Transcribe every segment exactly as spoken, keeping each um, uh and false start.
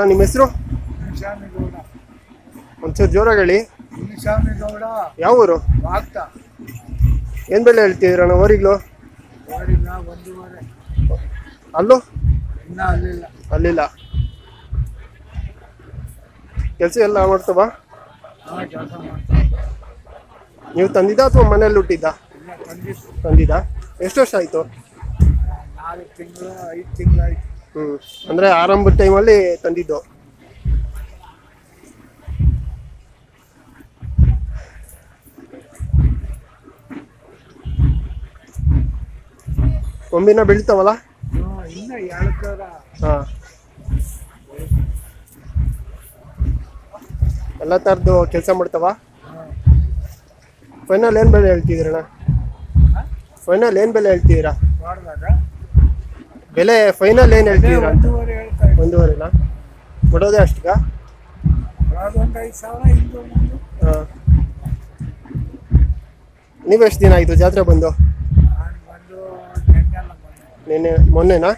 ಅಣ್ಣ ನಿಮ್ಮ ಹೆಸರು? ಶಾಮಿ ಗೌಡ. ಒಂಚೂರು ಜೋರಾಗಿ ಹೇಳಿ. ಶಾಮಿ ಗೌಡ. ಯಾವ ಊರು? ವಾಗ್ತಾ. ಏನು ಬೆಲೆ ಹೇಳ್ತಿದ್ದೀರ ಅಣ್ಣ ಅವರಿಗ್ಲು? ಅವರಿಗ್ಲ ಒಂದೂವರೆ. ಅಲ್ಲೂ ಇನ್ನೂ ಅಲ್ಲಿಲ್ಲ. ಅಲ್ಲಿಲ್ಲ. ಕೆಲಸ ಎಲ್ಲ ಮಾಡ್ತಾವ? ಹಾಂ, ಕೆಲಸ ಮಾಡ್ತಾವ. ನೀವು ತಂದಿದ್ದ ಅಥವಾ ಮನೇಲಿ ಹುಟ್ಟಿದ್ದ? ತಂದಿದ್ದ. ಎಷ್ಟು ವರ್ಷ ಆಯಿತು? ನಾಲ್ಕು ತಿಂಗಳು ಐದು ತಿಂಗಳು ಆಯಿತು. ಹ್ಞೂ, ಅಂದರೆ ಆರಂಭದ ಟೈಮಲ್ಲಿ ತಂದಿದ್ದು. ಕೊಂಬಿನ ಬೆಳಿತಾವಲ್ಲ? ಹಾಂ, ಎಲ್ಲ ಥರದ್ದು ಕೆಲಸ ಮಾಡ್ತಾವ? ಫೈನಲ್ ಏನು ಬೆಲೆ ಹೇಳ್ತಿದ್ದೀರಣ್ಣ? ಫೈನಲ್ ಏನು ಬೆಲೆ ಹೇಳ್ತಿದ್ದೀರಾ? ಬೆಲೆ ಫೈನಲ್ ಏನು ಹೇಳ್ತಿದ್ದೀರಾ? ಒಂದೂವರೆನಾ? ಕೊಡೋದೇ ಅಷ್ಟಕ್ಕ? ಹಾಂ. ನೀವೆಷ್ಟು ದಿನ ಆಯಿತು ಜಾತ್ರೆ ಬಂದು? ನಿನ್ನೆ ಮೊನ್ನೆನಾ?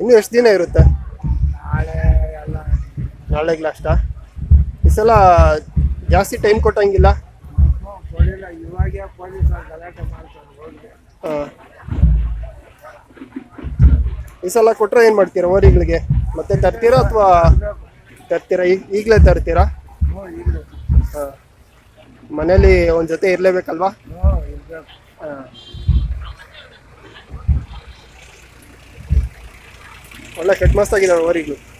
ಇನ್ನೂ ಎಷ್ಟು ದಿನ ಇರುತ್ತೆ? ನಾಳೆಗೆ ಲಾಸ್ಟಾ? ಈ ಸಲ ಜಾಸ್ತಿ ಟೈಮ್ ಕೊಟ್ಟಂಗಿಲ್ಲ? ಹಾಂ. ಈ ಸಲ ಕೊಟ್ಟರೆ ಏನು ಮಾಡ್ತೀರಾ ಓರಿಗಳಿಗೆ? ಮತ್ತೆ ತರ್ತೀರಾ ಅಥವಾ ತರ್ತೀರಾ ಈಗ ಈಗಲೇ ತರ್ತೀರಾ? ಹಾಂ, ಮನೇಲಿ ಒಂದು ಜೊತೆ ಇರಲೇಬೇಕಲ್ವಾ? ಹಾಂ. ಒಳ್ಳೆ ಕಟ್ ಮಸ್ತಾಗಿದ್ದಾವೆ ಓರಿಗಳು.